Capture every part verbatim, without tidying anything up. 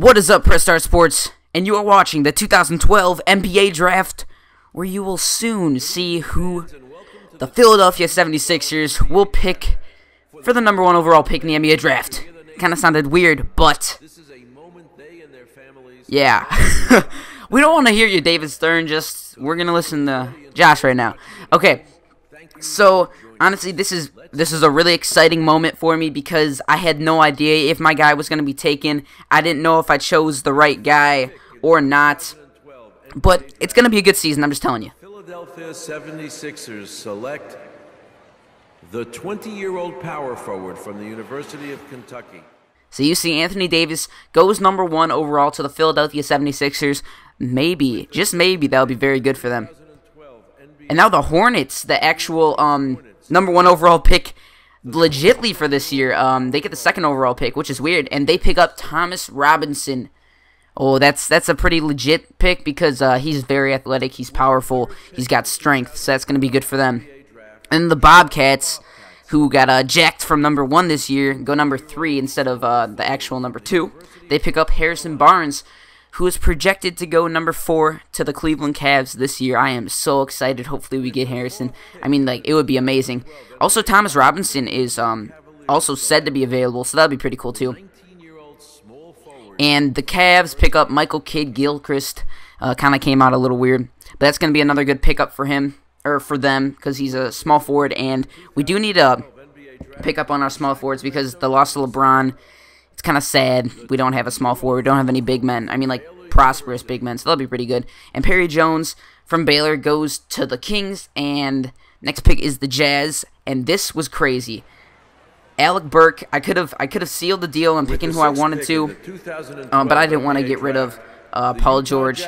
What is up, Press Start Sports, and you are watching the two thousand twelve N B A Draft, where you will soon see who the Philadelphia seventy-sixers will pick for the number one overall pick in the N B A Draft. Kind of sounded weird, but yeah. We don't want to hear you, David Stern. Just we're gonna listen to Josh right now. Okay. So honestly, this is this is a really exciting moment for me because I had no idea if my guy was going to be taken. I didn't know if I chose the right guy or not. But it's going to be a good season, I'm just telling you. Philadelphia seventy-sixers select the twenty-year-old power forward from the University of Kentucky. So you see, Anthony Davis goes number one overall to the Philadelphia seventy-sixers. Maybe, just maybe, that'll be very good for them. And now the Hornets, the actual um, number one overall pick legitly for this year, um, they get the second overall pick, which is weird, and they pick up Thomas Robinson. Oh, that's that's a pretty legit pick because uh, he's very athletic, he's powerful, he's got strength, so that's going to be good for them. And the Bobcats, who got uh, jacked from number one this year, go number three instead of uh, the actual number two. They pick up Harrison Barnes, who is projected to go number four to the Cleveland Cavs this year. I am so excited. Hopefully we get Harrison. I mean, like, it would be amazing. Also, Thomas Robinson is um, also said to be available, so that would be pretty cool, too. And the Cavs pick up Michael Kidd-Gilchrist. Uh, kind of came out a little weird. But that's going to be another good pickup for him, or for them, because he's a small forward, and we do need to pick up on our small forwards because the loss of LeBron, it's kind of sad. We don't have a small forward. We don't have any big men. I mean, like, prosperous big men, so that'll be pretty good. And Perry Jones from Baylor goes to the Kings, and next pick is the Jazz, and this was crazy. Alec Burks, I could have I could have sealed the deal on picking who I wanted to, um, but I didn't want to get rid of uh, Paul George.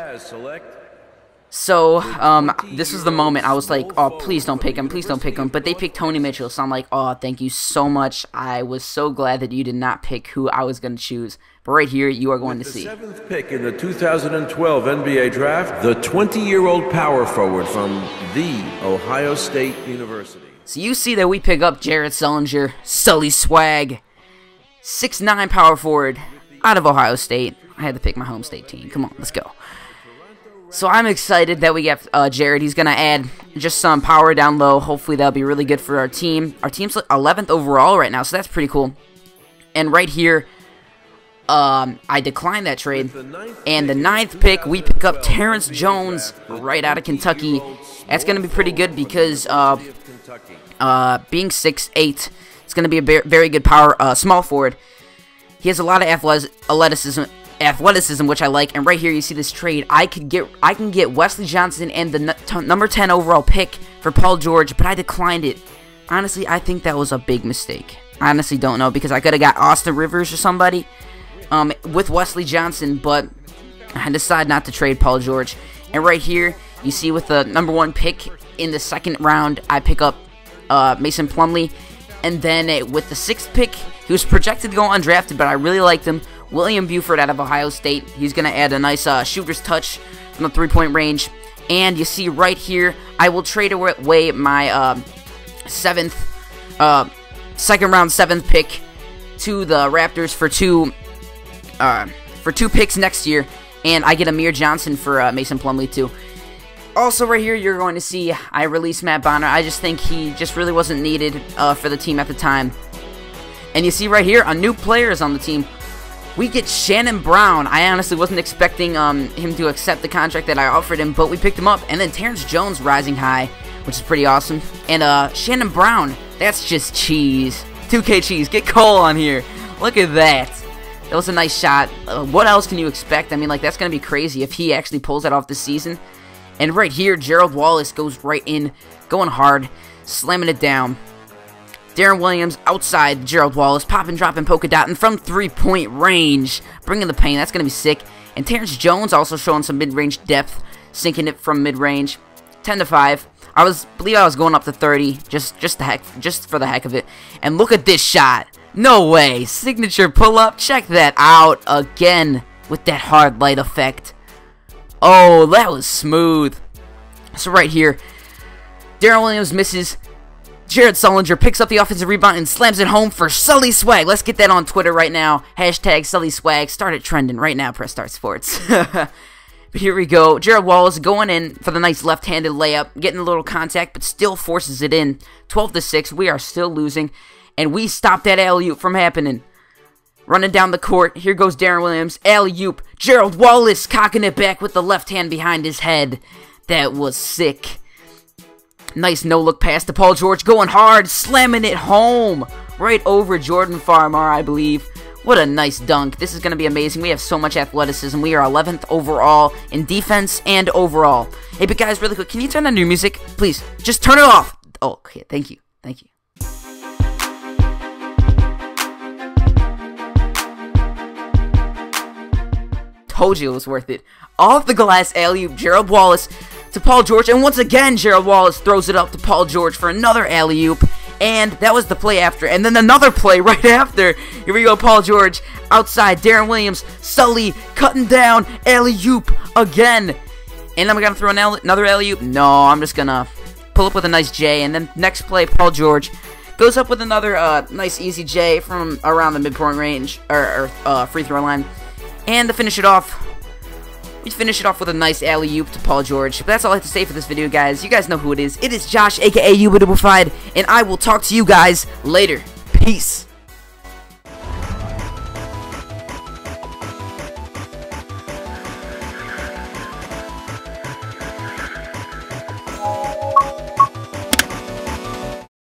So um, this was the moment I was like, oh, please don't pick him, please don't pick him. But they picked Tony Mitchell, so I'm like, oh, thank you so much. I was so glad that you did not pick who I was going to choose. But right here, you are going to see. The seventh pick in the two thousand twelve N B A Draft, the twenty-year-old power forward from the Ohio State University. So you see that we pick up Jared Sullinger, Sully Swag, six nine power forward out of Ohio State. I had to pick my home state team. Come on, let's go. So I'm excited that we get uh, Jared. He's going to add just some power down low. Hopefully that'll be really good for our team. Our team's eleventh overall right now, so that's pretty cool. And right here, um, I declined that trade. And the ninth pick, we pick up Terrence Jones right out of Kentucky. That's going to be pretty good because uh, uh, being six eight, it's going to be a very good power uh, small forward. He has a lot of athleticism. athleticism, which I like, and right here you see this trade. I could get, I can get Wesley Johnson and the n number ten overall pick for Paul George, but I declined it. Honestly, I think that was a big mistake. I honestly don't know, because I could have got Austin Rivers or somebody um, with Wesley Johnson, but I decided not to trade Paul George. And right here, you see with the number one pick in the second round, I pick up uh, Mason Plumlee, and then it, with the sixth pick, he was projected to go undrafted, but I really liked him. William Buford out of Ohio State. He's going to add a nice uh, shooter's touch from the three-point range. And you see right here, I will trade away my uh, seventh, uh, second-round seventh pick to the Raptors for two, uh, for two picks next year. And I get Amir Johnson for uh, Mason Plumlee too. Also right here, you're going to see I release Matt Bonner. I just think he just really wasn't needed uh, for the team at the time. And you see right here, a new player is on the team. We get Shannon Brown. I honestly wasn't expecting um, him to accept the contract that I offered him, but we picked him up. And then Terrence Jones rising high, which is pretty awesome. And uh, Shannon Brown, that's just cheese. two K cheese. Get Cole on here. Look at that. That was a nice shot. Uh, what else can you expect? I mean, like, that's going to be crazy if he actually pulls that off this season. And right here, Gerald Wallace goes right in, going hard, slamming it down. Darren Williams outside Gerald Wallace, popping, dropping, polka dotting from three-point range, bringing the pain. That's going to be sick. And Terrence Jones also showing some mid-range depth, sinking it from mid-range, ten to five. I was believe I was going up to thirty, just just the heck, just for the heck of it. And look at this shot. No way, signature pull-up. Check that out again with that hard light effect. Oh, that was smooth. So right here, Darren Williams misses. Jared Sullinger picks up the offensive rebound and slams it home for Sully Swag. Let's get that on Twitter right now. Hashtag Sully Swag. Start it trending right now, Press Start Sports. But here we go. Gerald Wallace going in for the nice left-handed layup. Getting a little contact, but still forces it in. twelve to six. We are still losing. And we stopped that alley-oop from happening. Running down the court. Here goes Darren Williams. Alley-oop. Gerald Wallace cocking it back with the left hand behind his head. That was sick. Nice no-look pass to Paul George, going hard, slamming it home. Right over Jordan Farmar, I believe. What a nice dunk. This is going to be amazing. We have so much athleticism. We are eleventh overall in defense and overall. Hey, but guys, really quick, can you turn on your music? Please, just turn it off. Oh, okay, thank you. Thank you. Told you it was worth it. Off the glass alley-oop, Gerald Wallace to Paul George, and once again Gerald Wallace throws it up to Paul George for another alley-oop, and that was the play after, and then another play right after. Here we go, Paul George outside, Darren Williams, Sully cutting down, alley-oop again, and I'm gonna throw an alley another alley-oop. No, I'm just gonna pull up with a nice J, and then next play Paul George goes up with another uh, nice easy J from around the midpoint range, or, or uh, free throw line, and to finish it off. We finish it off with a nice alley-oop to Paul George. But that's all I have to say for this video, guys. You guys know who it is. It is Josh, a k a. Ubidified, and I will talk to you guys later. Peace.